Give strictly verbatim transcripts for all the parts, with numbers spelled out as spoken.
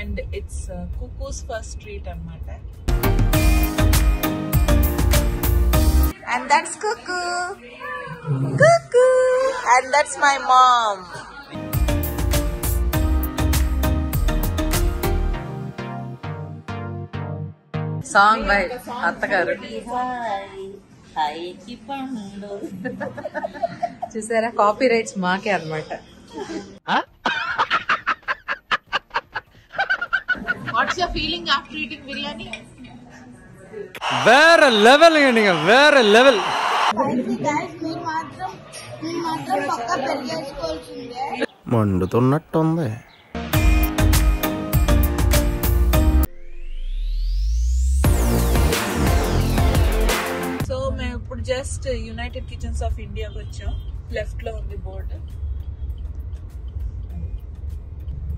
and it's uh, Cuckoo's first street anamata. And that's Cuckoo. Cuckoo. And that's my mom. Song by Atkar. Hi, Kipando. Chusara copyrights maake anamata. Huh? What's your feeling after eating biryani? Where a level, where a level. So, I just United Kitchens of India left on the border.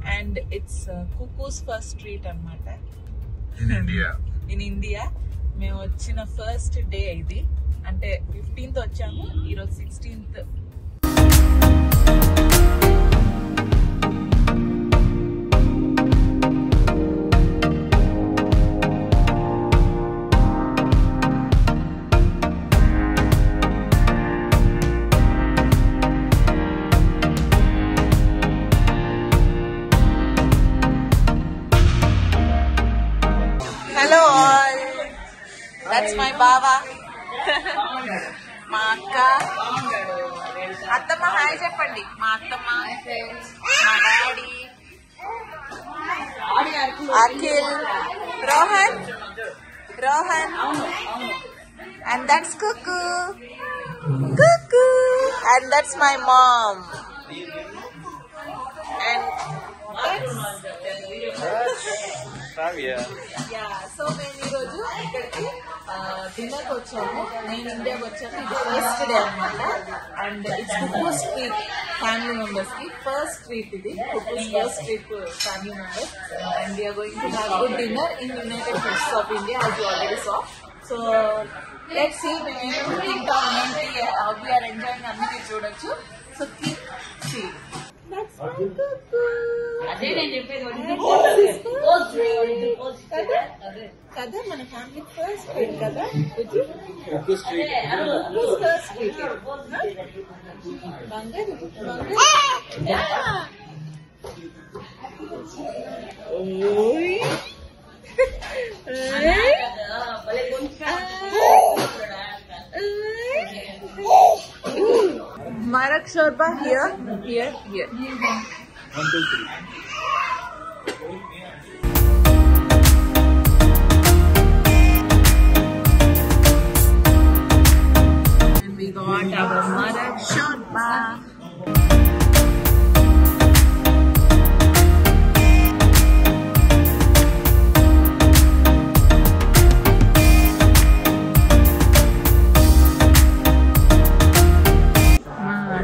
And it's uh, Cuckoo's first street anamata. In India. In India. We the first day idi ante fifteenth vachamu ee sixteenth. That's my baba. My akka. Attama hi cheppandi. My attama. My daddy. Akhil. Rohan. Rohan. And that's Cuckoo. Cuckoo. And that's my mom. And that's... Kravya. Yeah, so many roju ikkadiki dinner kochamu nenu India kochaki first day anamata, and it's Cuckoo street family members ki first street idi, Cuckoo's first street family members, and we are going to have good dinner in United States of India as you already saw. So let's see when we think of how we are enjoying anni chudochu. So keep cheering. That's my Cuckoo. అదే నేను చెప్పేది original post original post కదా అదే కదా మన family first friend కదా కుజి కుజి స్ట్రీట్ ఫస్ట్ స్ట్రీట్ బంగారు ఓయ్ ఏయ్ భలే కొంచా Marak Shorpa here here here one, two, three. And we got our Marak Shorpa. Ma,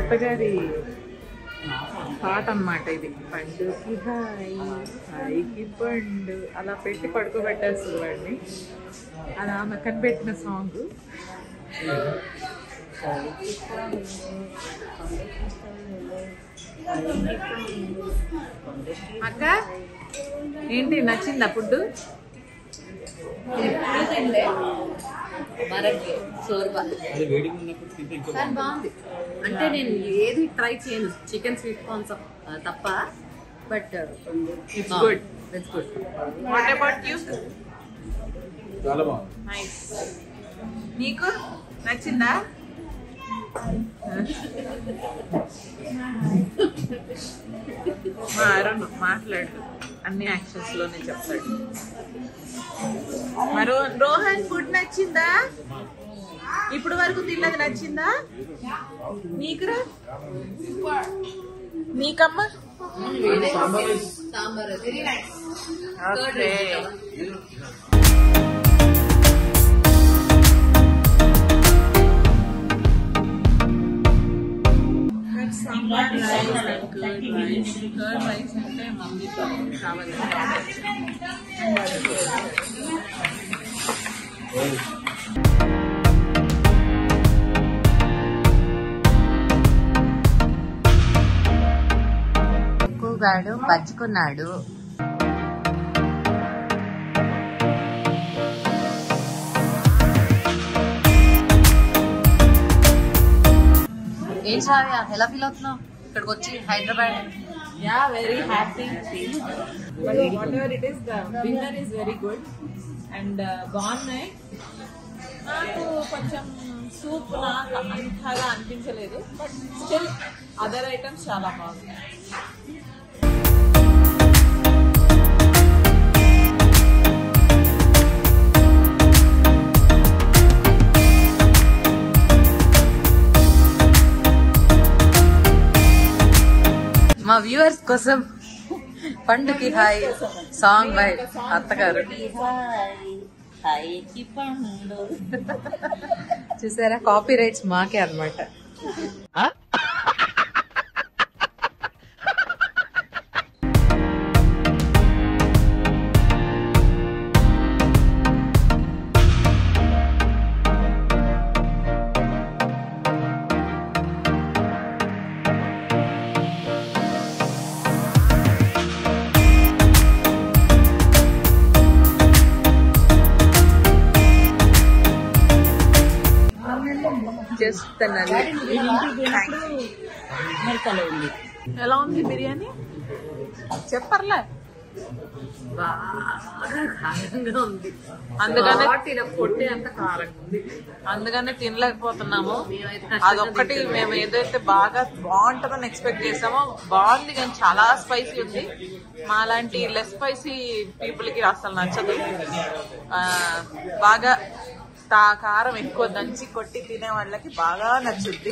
Atkari. పాటన్నమాట ఇది పండుకి హాయ్ హాయికి పండు అలా పెట్టి పడుకోబెట్టేస్తుంది వాడిని. అలా మక్కన పెట్టిన సాంగ్ అక్క ఏంటి నచ్చిందా ఫుడ్? మరక్ షోర్బా బాగుంది అంటే నేను ఏది ట్రై చేయను చికెన్ స్వీట్ కార్న్ తప్ప, but it's good it's good. What about you? చాలా బాగుంది. నైస్. నీకు నచ్చిందా? మా అరుణ్ మాట్లాడు అన్ని యాక్షన్స్ లోనే చెప్తాడు. మరో రోహన్ ఫుడ్ నచ్చిందా? ఇప్పుడు వరకు తిన్నది నచ్చిందా నీకురా? నీకమ్మ sambar very nice. Okay sambar rice and curd rice. Curd rice అంటే మమ్మీతో కావాలి. కుక్కుగాడు పచ్చుకున్నాడు. How feel now? Hyderabad. Yeah, very happy. But whatever it is, the winner is very good. And uh, gone night. Soup but still other items chala bagundi. My viewers kosam Panduki Hai song by Atkar. Hi ki pandu. Chusara copyrights maake anamata. Huh? Just the nugget. Hello, the biryani. Chepparla. Baga. Takara ekko danchi kotti tine vallaki baga nachundi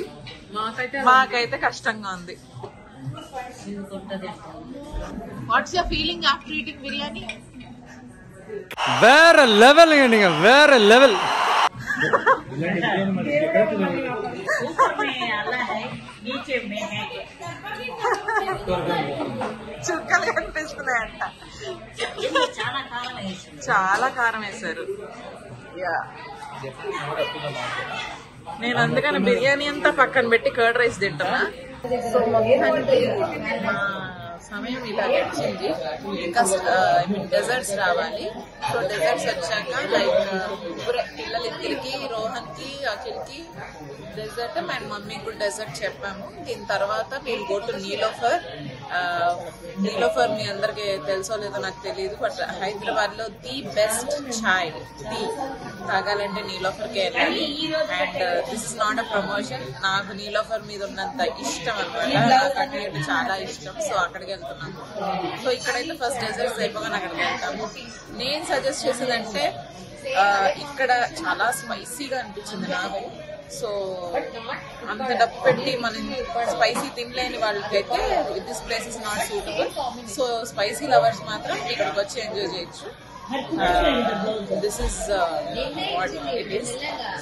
maakaithe kashtanga undi. What's your feeling after eating biryani? Where a level ending, where a level. Chukkale anpistunnayanta. Chaala kaaram esaru. Chaala kaaram esaru. Yeah. నేను అందుకని బిర్యానీ అంతా పక్కన పెట్టి curd rice తింటాను. So మొత్తానికి మా సమయం ఇలా గడిచింది. ఇంకా ఐ మీన్ డెజర్ట్స్ రావాలి. సో డెజర్ట్స్ వచ్చాక లైక్ పిల్లలిద్దరికి రోహన్కి అఖిల్కి డెజర్ట్ అండ్ మమ్మీ కూడా డెజర్ట్ చెప్పాము. దీని తర్వాత we'll go to Niloufer. Niloufer మీ అందరికీ తెలుసో లేదో నాకు తెలియదు, బట్ హైదరాబాద్లో ది బెస్ట్ చాయ్ టీ తాగాలంటే నీలోఫర్కి వెళ్ళాలి. And this is not a promotion, నాకు నీలోఫర్ మీద ఉన్నంత ఇష్టం అనమాట. నాకు అక్కడ అంటే చాలా ఇష్టం, సో అక్కడికి వెళ్తున్నాను. సో ఇక్కడైతే ఫస్ట్ డెజర్ట్స్ అయిపోగానే అక్కడికి వెళ్తాము. నేను సజెస్ట్ చేసేదంటే ఇక్కడ చాలా స్పైసీగా అనిపించింది నాకు. సో అంత డబ్బు పెట్టి మనం స్పైసీ తినలేని వాళ్ళకైతే this place is not suitable. So spicy lovers మాత్రం ఇక్కడికి వచ్చి ఎంజాయ్ చేయొచ్చు. This is what it is.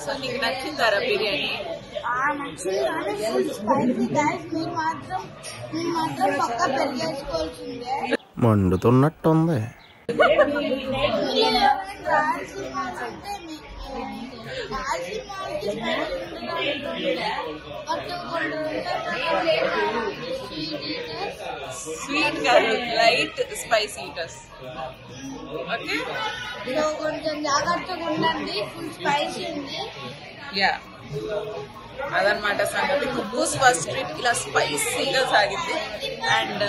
So మీకు నచ్చిందారా biryani? మండుతున్నట్టుంది. Sweet curry, light spicy eaters. Okay? So, కొంచెం జాగ్రత్తగా ఉండండి, ఫుల్ స్పైసీ ఉంది. Yeah. అదనమాట సంగతి. కుబ్బూస్ ఫస్ట్ ట్రిప్ ఇలా స్పైసీగా సాగింది. అండ్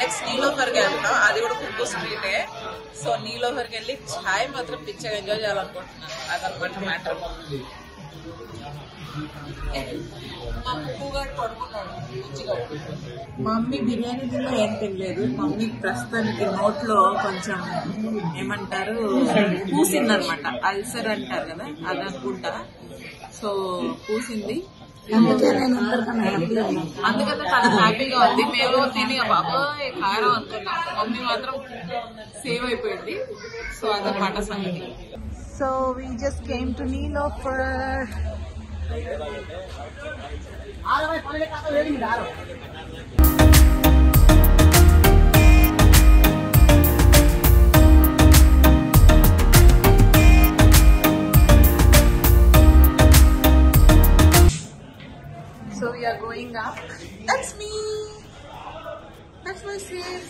నెక్స్ట్ నీలోఫర్కి వెళ్తాం, అది కూడా కుబ్బూస్ స్ట్రీటే. సో నీలోఫర్కి వెళ్ళి ఛాయ్ మాత్రం పిచ్చగా ఎంజాయ్ చేయాలనుకుంటున్నాను, అదనమాట మ్యాటర్. మమ్మీ బిర్యానీ తిన్నా ఏం తినలేదు. మమ్మీ ప్రస్తుతానికి నోట్లో కొంచెం ఏమంటారు పూసిందనమాట, అల్సర్ అంటారు కదా అదనుకుంటా. సో పూసింది, అందుకనే తను హ్యాపీగా ఉంది. మేము తిని బాబాయ్ కారం అనుకున్నాం, మమ్మీ మాత్రం సేవ్ అయిపోయింది. సో అదనమాట సంగతి. So we just came to Neelofar. आला भाई पाले का तो रेडी डालो. So we are going up. That's me. That's my sis.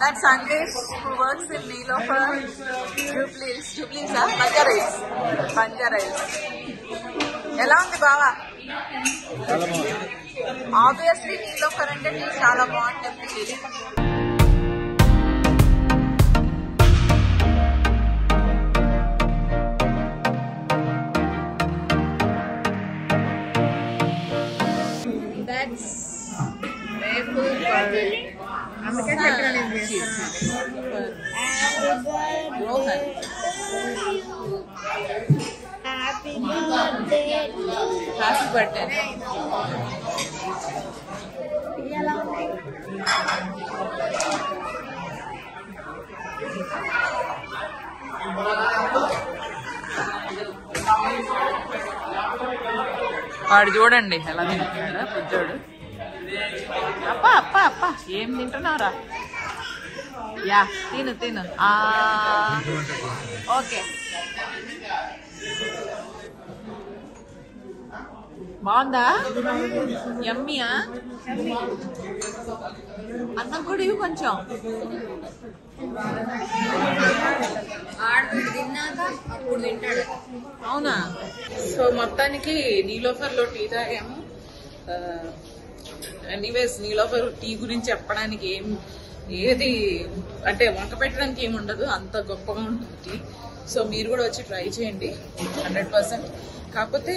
That's Sandesh, who works in Neelofar, Jubilees, Jubilees, ah, Banjarais, Banjarais. Ela undi baba? Obviously, Neelofar ante chaala baagundi. Happy birthday. వాడు చూడండి ఎలా తింటున్నాడా పుజ్జోడు అప్పా అప్పా అప్పా ఏం తింటున్నారా yeah తిను తిను ఆ ఓకే బాగుందా యమ్మీయా అన్నం కూడా ఇవి కొంచెం తిన్నాక అప్పుడు తింటాడు అవునా సో మొత్తానికి నీలోఫర్లో టీ తాగాము ఎనీవేస్ నీలోఫర్ టీ గురించి చెప్పడానికి ఏం ఏది అంటే వంక పెట్టడానికి ఏమి ఉండదు అంత గొప్పగా ఉంటుంది టీ సో మీరు కూడా వచ్చి ట్రై చేయండి హండ్రెడ్ పర్సెంట్ కాకపోతే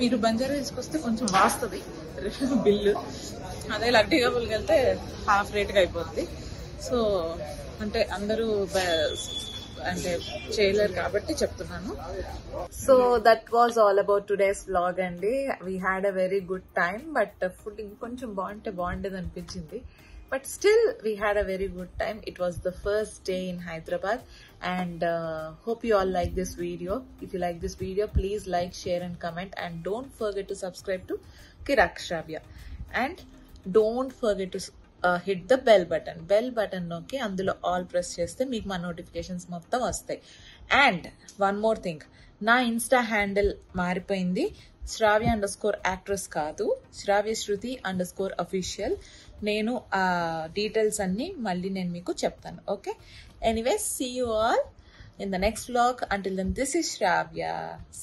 మీరు బంజారాస్కి వస్తే కొంచెం వాస్తుంది బిల్లు అదే లడ్డీ కాపులకి వెళ్తే హాఫ్ రేట్గా అయిపోతుంది సో అంటే అందరూ అంటే చేయలేరు కాబట్టి చెప్తున్నాను so that was all about today's blog అండి we had a very good time but food ఇంకొంచెం బాగుంటే బాగుండేది అనిపించింది but still we had a very good time. It was the first day in Hyderabad and uh, hope you all like this video. If you like this video, please like, share and comment, and don't forget to subscribe to Kirakshravya, and don't forget to uh, hit the bell button. Bell button nokki andulo all press chesthe meeku ma notifications mottam vastayi. And one more thing, na insta handle maripoyindi, shravya_actress kaadu, shravya shruti_official. నేను ఆ details అన్ని మళ్ళీ నేను మీకు చెప్తాను okay anyways see you all in the next vlog until then this is Shravya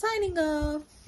signing of